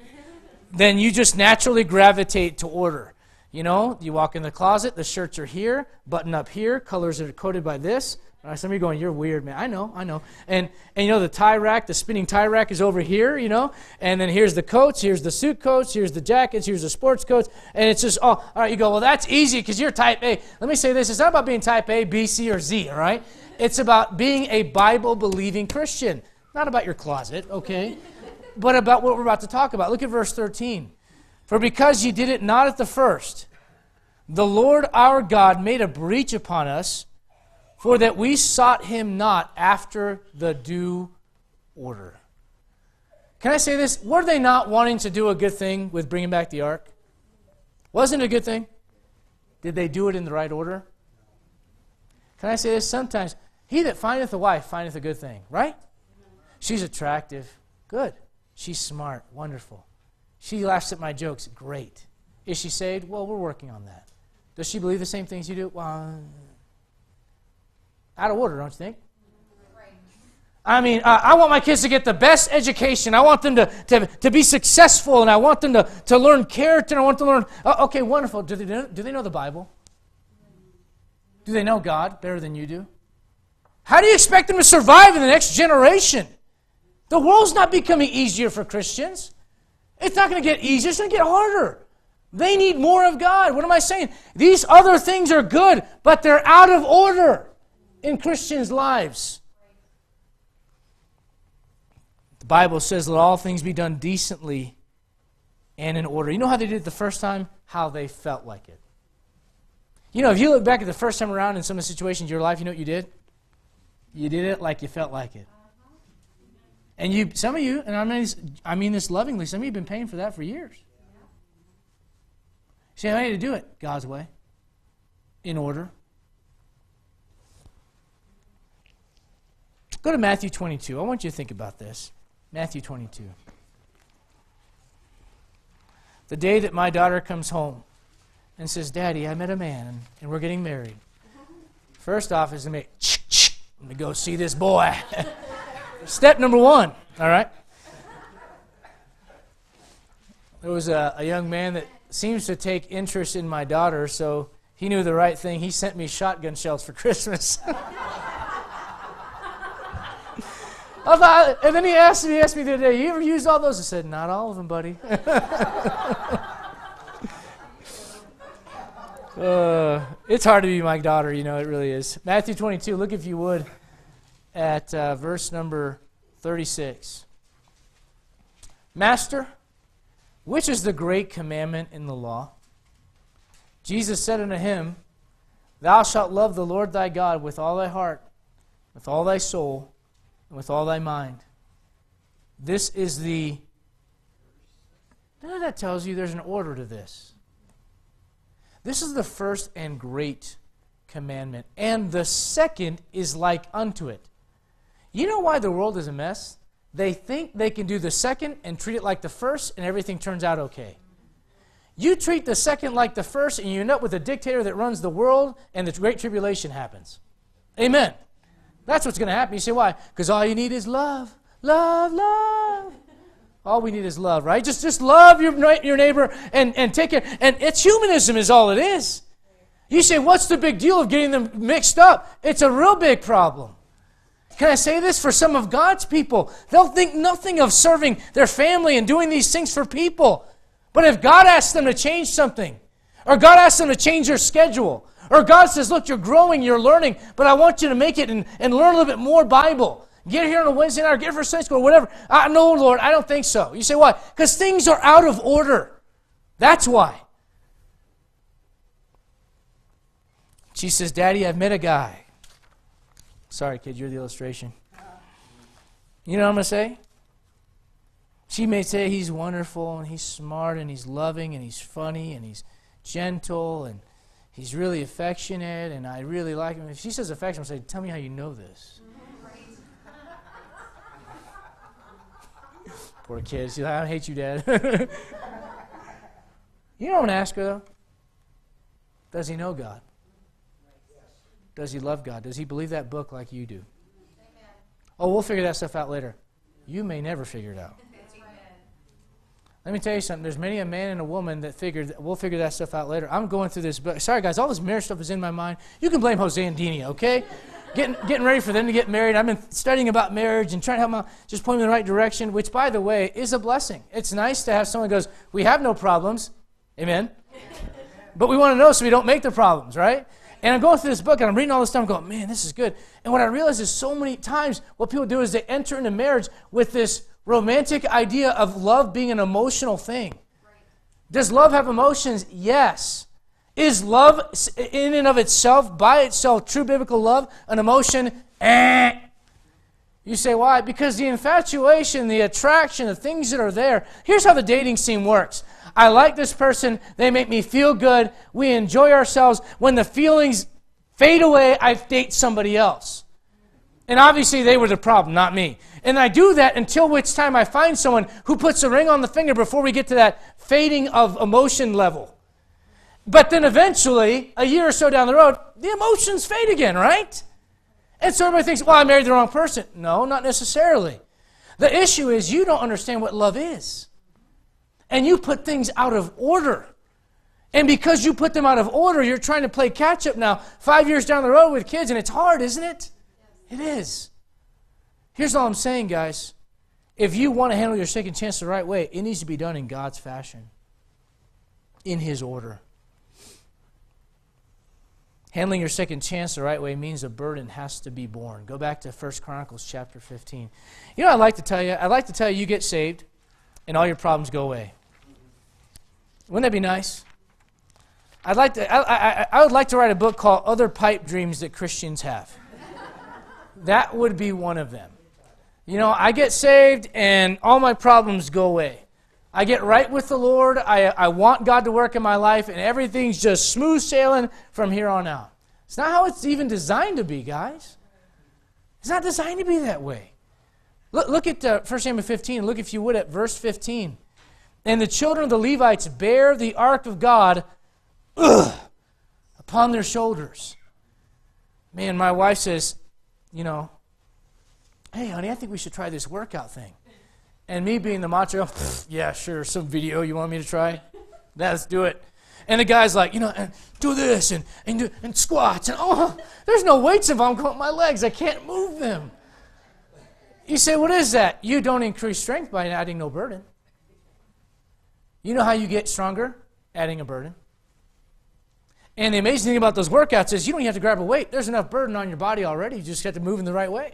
then you just naturally gravitate to order. You know, you walk in the closet, the shirts are here, button up here, colors are coded by this. All right, some of you are going, you're weird, man. I know, I know. And, and you know, the tie rack, the spinning tie rack is over here, you know. And then here's the coats, here's the suit coats, here's the jackets, here's the sports coats. And it's just, oh, all right, you go, well, that's easy because you're type A. Let me say this. It's not about being type A, B, C, or Z, all right? It's about being a Bible-believing Christian. Not about your closet, okay? But about what we're about to talk about. Look at verse thirteen. For because ye did it not at the first, the Lord our God made a breach upon us, for that we sought Him not after the due order. Can I say this? Were they not wanting to do a good thing with bringing back the ark? Wasn't it a good thing? Did they do it in the right order? Can I say this? Sometimes, he that findeth a wife findeth a good thing, right? She's attractive. Good. She's smart, wonderful. She laughs at my jokes, great. Is she saved? Well, we're working on that. Does she believe the same things you do? Well, out of order, don't you think? I mean, uh, I want my kids to get the best education. I want them to, to, to be successful, and I want them to, to learn character. And I want them to learn, oh, okay, wonderful. Do they, do they know the Bible? Do they know God better than you do? How do you expect them to survive in the next generation? The world's not becoming easier for Christians. It's not going to get easier. It's going to get harder. They need more of God. What am I saying? These other things are good, but they're out of order in Christians' lives. The Bible says, let all things be done decently and in order. You know how they did it the first time? How they felt like it. You know, if you look back at the first time around in some of the situations in your life, you know what you did? You did it like you felt like it. And you, some of you, and I mean this, I mean this lovingly, some of you have been paying for that for years. See, I need to do it God's way, in order. Go to Matthew twenty-two. I want you to think about this. Matthew twenty-two. The day that my daughter comes home and says, Daddy, I met a man, and we're getting married. First off is to make, I'm going to go see this boy. Step number one, all right? There was a, a young man that seems to take interest in my daughter, so he knew the right thing. He sent me shotgun shells for Christmas. I thought, and then he asked me, he asked me the other day, you ever used all those? I said, not all of them, buddy. uh, it's hard to be my daughter, you know, it really is. Matthew twenty-two, look if you would. At uh, verse number thirty-six. Master, which is the great commandment in the law? Jesus said unto him, Thou shalt love the Lord thy God with all thy heart, with all thy soul, and with all thy mind. This is the... Now that tells you there's an order to this. This is the first and great commandment. And the second is like unto it. You know why the world is a mess? They think they can do the second and treat it like the first, and everything turns out okay. You treat the second like the first, and you end up with a dictator that runs the world, and the Great Tribulation happens. Amen. That's what's going to happen. You say, why? Because all you need is love. Love, love. All we need is love, right? Just, just love your, your neighbor and, and take care. And it's humanism is all it is. You say, what's the big deal of getting them mixed up? It's a real big problem. Can I say this? For some of God's people, they'll think nothing of serving their family and doing these things for people. But if God asks them to change something, or God asks them to change their schedule, or God says, look, you're growing, you're learning, but I want you to make it and, and learn a little bit more Bible. Get here on a Wednesday night, or get here for Sunday school, or whatever. I, no, Lord, I don't think so. You say, why? Because things are out of order. That's why. She says, Daddy, I've met a guy. Sorry, kid, you're the illustration. You know what I'm going to say? She may say he's wonderful, and he's smart, and he's loving, and he's funny, and he's gentle, and he's really affectionate, and I really like him. If she says affectionate, I'm going to say, tell me how you know this. Poor kid. She's like, I hate you, Dad. You know what I'm going to ask her, though? Does he know God? Does he love God? Does he believe that book like you do? Amen. Oh, we'll figure that stuff out later. You may never figure it out. Amen. Let me tell you something. There's many a man and a woman that figured, we'll figure that stuff out later. I'm going through this book. Sorry, guys, all this marriage stuff is in my mind. You can blame Jose and Dini, okay? getting, getting ready for them to get married. I've been studying about marriage and trying to help them out, just point them in the right direction, which, by the way, is a blessing. It's nice to have someone who goes, we have no problems. Amen. But we want to know so we don't make the problems, right? And I'm going through this book, and I'm reading all this stuff, I'm going, man, this is good. And what I realize is so many times what people do is they enter into marriage with this romantic idea of love being an emotional thing. Right. Does love have emotions? Yes. Is love in and of itself, by itself, true biblical love, an emotion? Eh. You say, why? Because the infatuation, the attraction, the things that are there. Here's how the dating scene works. I like this person, they make me feel good, we enjoy ourselves. When the feelings fade away, I date somebody else. And obviously they were the problem, not me. And I do that until which time I find someone who puts a ring on the finger before we get to that fading of emotion level. But then eventually, a year or so down the road, the emotions fade again, right? And so everybody thinks, well, I married the wrong person. No, not necessarily. The issue is you don't understand what love is. And you put things out of order. And because you put them out of order, you're trying to play catch-up now, five years down the road with kids, and it's hard, isn't it? It is. Here's all I'm saying, guys. If you want to handle your second chance the right way, it needs to be done in God's fashion, in His order. Handling your second chance the right way means a burden has to be borne. Go back to First Chronicles chapter fifteen. You know what I'd like to tell you? I'd like to tell you you get saved and all your problems go away. Wouldn't that be nice? I'd like to, I, I, I would like to write a book called Other Pipe Dreams That Christians Have. That would be one of them. You know, I get saved and all my problems go away. I get right with the Lord. I, I want God to work in my life and everything's just smooth sailing from here on out. It's not how it's even designed to be, guys. It's not designed to be that way. Look, look at uh, First Samuel fifteen. Look, if you would, at verse fifteen. And the children of the Levites bear the ark of God ugh, upon their shoulders. Man, my wife says, you know, hey, honey, I think we should try this workout thing. And me being the macho, yeah, sure, some video you want me to try? Let's do it. And the guy's like, you know, and do this and and, do, and squats. And oh, there's no weights involved with my legs. I can't move them. You say, what is that? You don't increase strength by adding no burden. You know how you get stronger? Adding a burden. And the amazing thing about those workouts is you don't even have to grab a weight. There's enough burden on your body already. You just have to move in the right way.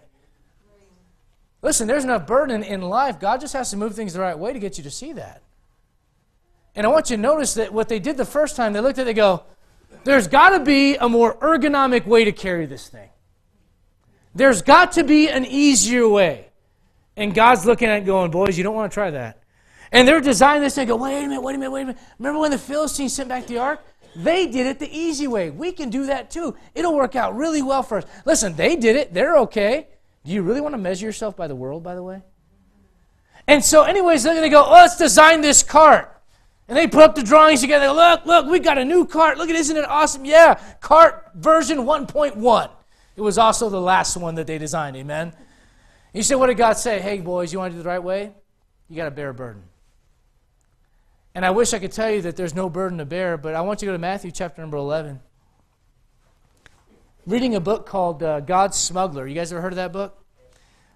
Listen, there's enough burden in life. God just has to move things the right way to get you to see that. And I want you to notice that what they did the first time, they looked at it and they go, there's got to be a more ergonomic way to carry this thing. There's got to be an easier way. And God's looking at it going, boys, you don't want to try that. And they're designing this thing and go, wait a minute, wait a minute, wait a minute. Remember when the Philistines sent back the ark? They did it the easy way. We can do that too. It'll work out really well for us. Listen, they did it. They're okay. Do you really want to measure yourself by the world, by the way? And so anyways, they're going to go, oh, let's design this cart. And they put up the drawings together. Go, look, look, we got a new cart. Look at it. Isn't it awesome? Yeah, cart version one point one. It was also the last one that they designed. Amen? You said, what did God say? Hey, boys, you want to do it the right way? You got to bear a burden. And I wish I could tell you that there's no burden to bear, but I want you to go to Matthew chapter number eleven. Reading a book called uh, God's Smuggler. You guys ever heard of that book?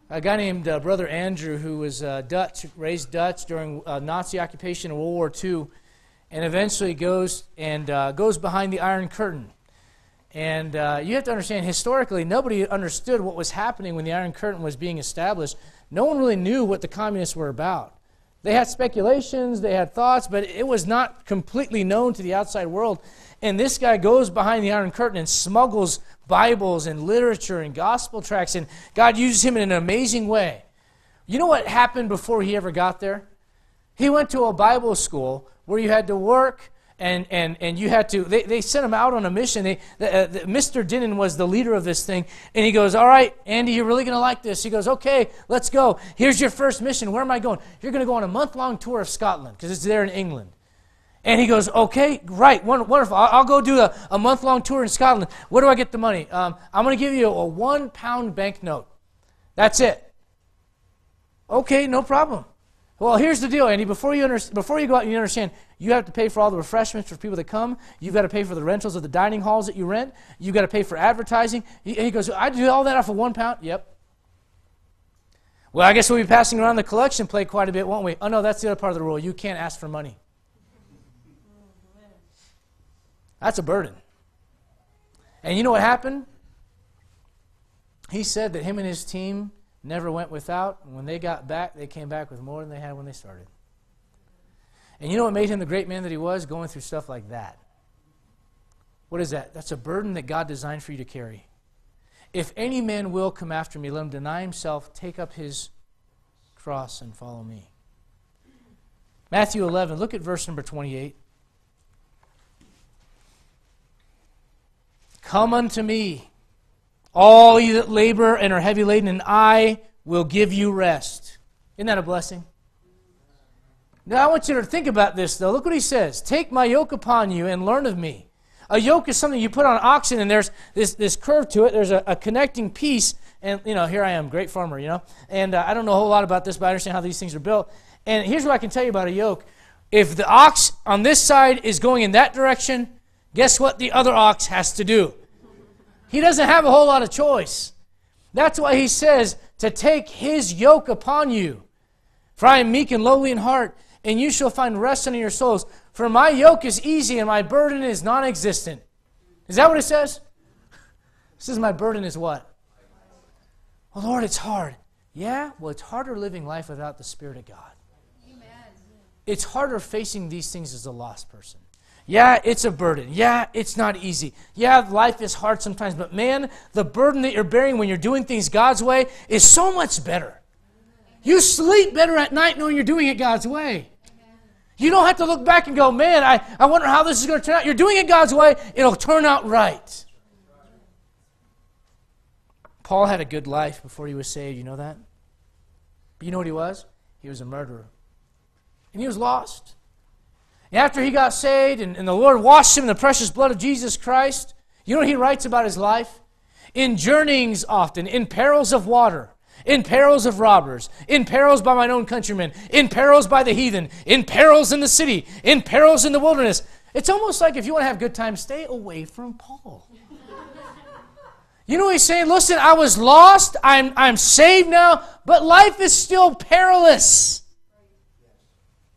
A guy named uh, Brother Andrew, who was uh, Dutch, raised Dutch during uh, Nazi occupation in World War Two, and eventually goes and uh, goes behind the Iron Curtain. And uh, you have to understand, historically, nobody understood what was happening when the Iron Curtain was being established. No one really knew what the communists were about. They had speculations, they had thoughts, but it was not completely known to the outside world. And this guy goes behind the Iron Curtain and smuggles Bibles and literature and gospel tracts, and God uses him in an amazing way. You know what happened before he ever got there? He went to a Bible school where you had to work, and, and, and you had to, they, they sent him out on a mission. They, the, uh, the, Mister Dinan was the leader of this thing, and he goes, all right, Andy, you're really going to like this. He goes, okay, let's go. Here's your first mission. Where am I going? You're going to go on a month-long tour of Scotland, because it's there in England. And he goes, okay, right, wonderful. I'll, I'll go do a, a month-long tour in Scotland. Where do I get the money? Um, I'm going to give you a one-pound banknote. That's it. Okay, no problem. Well, here's the deal, Andy. Before you, under, before you go out, you understand, you have to pay for all the refreshments for people that come. You've got to pay for the rentals of the dining halls that you rent. You've got to pay for advertising. He, he goes, I do all that off of one pound? Yep. Well, I guess we'll be passing around the collection plate quite a bit, won't we? Oh, no, that's the other part of the rule. You can't ask for money. That's a burden. And you know what happened? He said that him and his team never went without, and when they got back, they came back with more than they had when they started. And you know what made him the great man that he was? Going through stuff like that. What is that? That's a burden that God designed for you to carry. If any man will come after me, let him deny himself, take up his cross, and follow me. Matthew eleven, look at verse number twenty-eight. Come unto me, All you that labor and are heavy laden, and I will give you rest. Isn't that a blessing? Now I want you to think about this, though. Look what he says. Take my yoke upon you and learn of me. A yoke is something you put on oxen, and there's this, this curve to it. There's a, a connecting piece. And, you know, here I am, great farmer, you know. And uh, I don't know a whole lot about this, but I understand how these things are built. And here's what I can tell you about a yoke. If the ox on this side is going in that direction, guess what the other ox has to do? He doesn't have a whole lot of choice. That's why he says to take his yoke upon you. For I am meek and lowly in heart, and you shall find rest in your souls. For my yoke is easy and my burden is non-existent. Is that what it says? It says my burden is what? Oh, Lord, it's hard. Yeah? Well, it's harder living life without the Spirit of God. Amen. It's harder facing these things as a lost person. Yeah, it's a burden. Yeah, it's not easy. Yeah, life is hard sometimes, but man, the burden that you're bearing when you're doing things God's way is so much better. You sleep better at night knowing you're doing it God's way. You don't have to look back and go, man, I, I wonder how this is going to turn out. You're doing it God's way. It'll turn out right. Paul had a good life before he was saved. You know that? But you know what he was? He was a murderer. And he was lost. And after he got saved and, and the Lord washed him in the precious blood of Jesus Christ, you know what he writes about his life? In journeyings often, in perils of water, in perils of robbers, in perils by mine own countrymen, in perils by the heathen, in perils in the city, in perils in the wilderness. It's almost like if you want to have good times, stay away from Paul. You know what he's saying? Listen, I was lost, I'm, I'm saved now, but life is still perilous.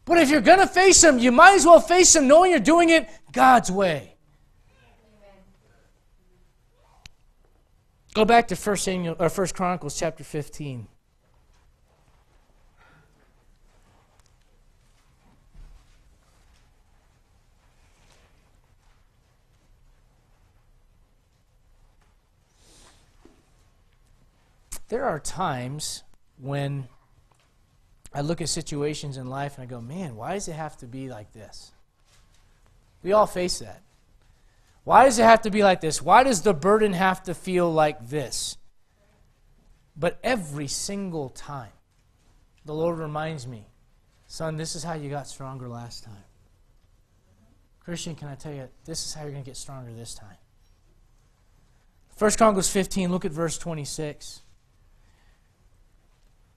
But if you're going to face them, you might as well face them knowing you're doing it God's way. Go back to First Samuel or First Chronicles chapter fifteen. There are times when I look at situations in life and I go, man, why does it have to be like this? We all face that. Why does it have to be like this? Why does the burden have to feel like this? But every single time, the Lord reminds me, son, this is how you got stronger last time. Christian, can I tell you, this is how you're going to get stronger this time. First Chronicles fifteen, look at verse twenty-six.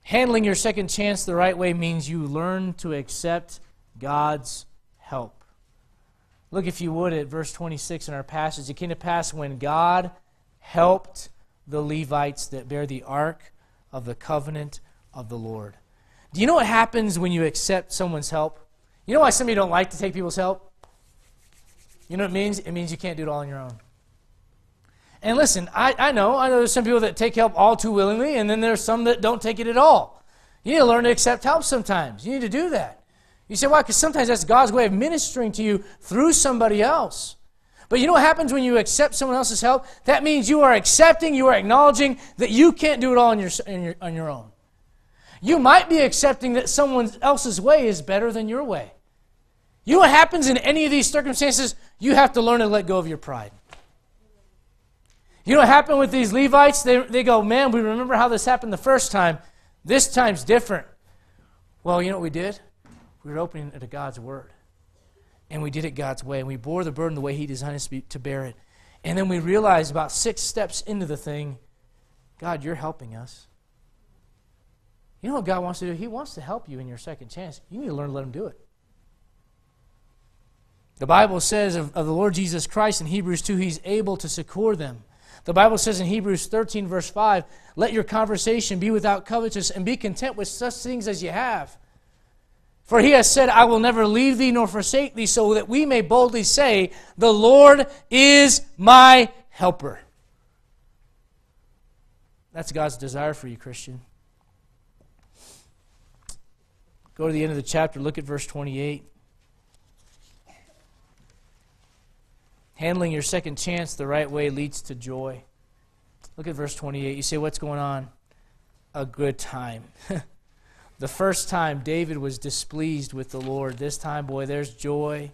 Handling your second chance the right way means you learn to accept God's help. Look, if you would, at verse twenty-six in our passage. It came to pass when God helped the Levites that bear the ark of the covenant of the Lord. Do you know what happens when you accept someone's help? You know why some of you don't like to take people's help? You know what it means? It means you can't do it all on your own. And listen, I, I know, I know there's some people that take help all too willingly, and then there's some that don't take it at all. You need to learn to accept help sometimes. You need to do that. You say, why? Because sometimes that's God's way of ministering to you through somebody else. But you know what happens when you accept someone else's help? That means you are accepting, you are acknowledging that you can't do it all on your, on your, on your own. You might be accepting that someone else's way is better than your way. You know what happens in any of these circumstances? You have to learn to let go of your pride. You know what happened with these Levites? They, they go, man, we remember how this happened the first time. This time's different. Well, you know what we did? We were opening it to God's Word. And we did it God's way. And we bore the burden the way He designed us to bear it. And then we realized about six steps into the thing, God, you're helping us. You know what God wants to do? He wants to help you in your second chance. You need to learn to let Him do it. The Bible says of, of the Lord Jesus Christ in Hebrews two, He's able to succor them. The Bible says in Hebrews thirteen, verse five, let your conversation be without covetousness and be content with such things as you have. For He has said, I will never leave thee nor forsake thee, so that we may boldly say, the Lord is my helper. That's God's desire for you, Christian. Go to the end of the chapter, look at verse twenty-eight. Handling your second chance the right way leads to joy. Look at verse twenty-eight. You say, what's going on? A good time. The first time, David was displeased with the Lord. This time, boy, there's joy.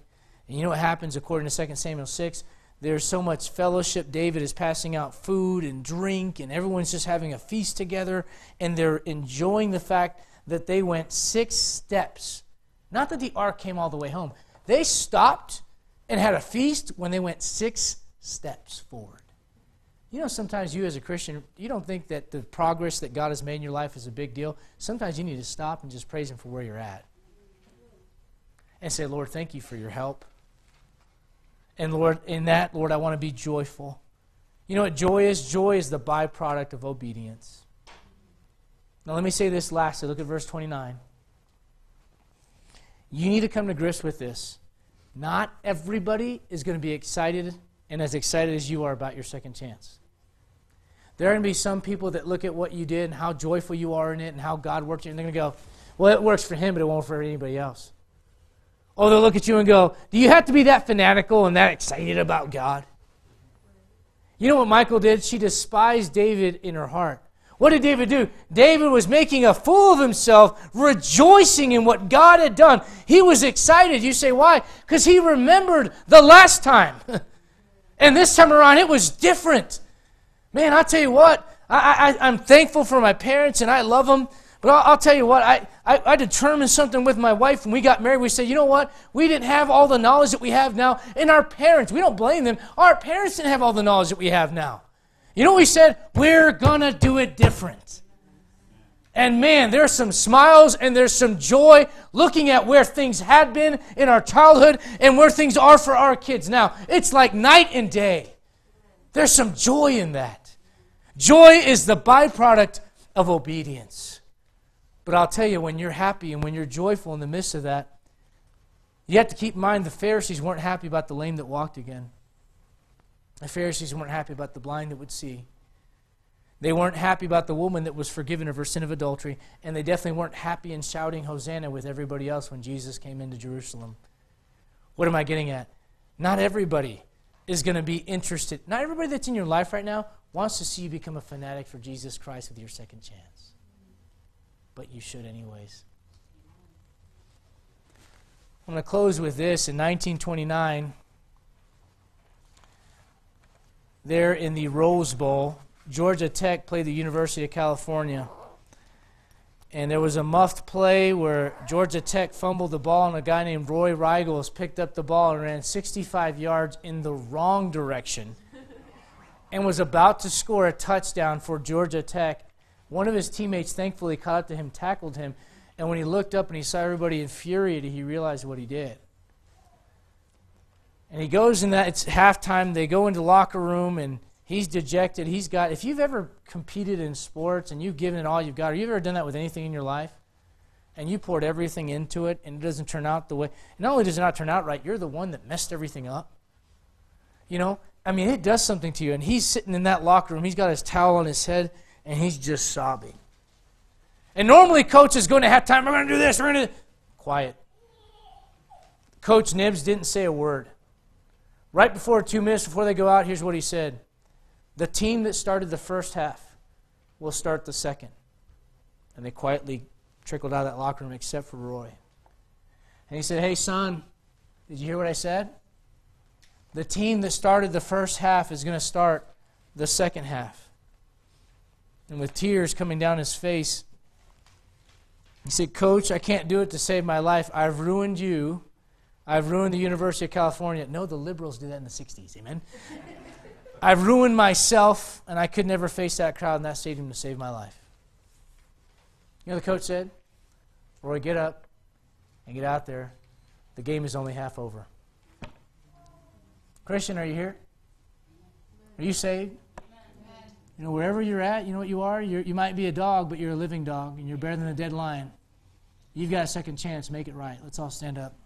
And you know what happens according to Second Samuel six? There's so much fellowship. David is passing out food and drink, and everyone's just having a feast together, and they're enjoying the fact that they went six steps. Not that the ark came all the way home. They stopped and had a feast when they went six steps forward. You know, sometimes you as a Christian, you don't think that the progress that God has made in your life is a big deal. Sometimes you need to stop and just praise Him for where you're at. And say, Lord, thank you for your help. And Lord, in that, Lord, I want to be joyful. You know what joy is? Joy is the byproduct of obedience. Now let me say this lastly. Look at verse twenty-nine. You need to come to grips with this. Not everybody is going to be excited and as excited as you are about your second chance. There are going to be some people that look at what you did and how joyful you are in it and how God worked in it, and they're going to go, well, it works for him, but it won't for anybody else. Or they'll look at you and go, do you have to be that fanatical and that excited about God? You know what Michal did? She despised David in her heart. What did David do? David was making a fool of himself, rejoicing in what God had done. He was excited. You say, why? Because he remembered the last time. And this time around, it was different. Man, I'll tell you what. I, I, I'm thankful for my parents, and I love them. But I'll, I'll tell you what, I, I, I determined something with my wife when we got married. We said, you know what? We didn't have all the knowledge that we have now. And our parents, we don't blame them. Our parents didn't have all the knowledge that we have now. You know what we said? We're going to do it different. And man, there's some smiles and there's some joy looking at where things had been in our childhood and where things are for our kids now. It's like night and day. There's some joy in that. Joy is the byproduct of obedience. But I'll tell you, when you're happy and when you're joyful in the midst of that, you have to keep in mind the Pharisees weren't happy about the lame that walked again. The Pharisees weren't happy about the blind that would see. They weren't happy about the woman that was forgiven of her sin of adultery, and they definitely weren't happy in shouting Hosanna with everybody else when Jesus came into Jerusalem. What am I getting at? Not everybody is going to be interested. Not everybody that's in your life right now wants to see you become a fanatic for Jesus Christ with your second chance. But you should anyways. I'm going to close with this. In nineteen twenty-nine, there in the Rose Bowl, Georgia Tech played the University of California. And there was a muffed play where Georgia Tech fumbled the ball, and a guy named Roy Rigels picked up the ball and ran sixty-five yards in the wrong direction and was about to score a touchdown for Georgia Tech. One of his teammates thankfully caught up to him, tackled him, and when he looked up and he saw everybody infuriated, he realized what he did. And he goes in that, it's halftime, they go into the locker room, and he's dejected. He's got, if you've ever competed in sports and you've given it all you've got, or you've ever done that with anything in your life, and you poured everything into it, and it doesn't turn out the way, not only does it not turn out right, you're the one that messed everything up. You know, I mean, it does something to you. And he's sitting in that locker room, he's got his towel on his head, and he's just sobbing. And normally Coach is going to have time. We're going to do this. We're going to... Quiet. Coach Nibbs didn't say a word. Right before, two minutes before they go out, here's what he said. The team that started the first half will start the second. And they quietly trickled out of that locker room except for Roy. And he said, hey, son, did you hear what I said? The team that started the first half is going to start the second half. And with tears coming down his face, he said, Coach, I can't do it to save my life. I've ruined you. I've ruined the University of California. No, the liberals did that in the sixties, amen? I've ruined myself, and I could never face that crowd in that stadium to save my life. You know what the coach said? Roy, get up and get out there. The game is only half over. Christian, are you here? Are you saved? You know, wherever you're at, you know what you are? You're, you might be a dog, but you're a living dog, and you're better than a dead lion. You've got a second chance. Make it right. Let's all stand up.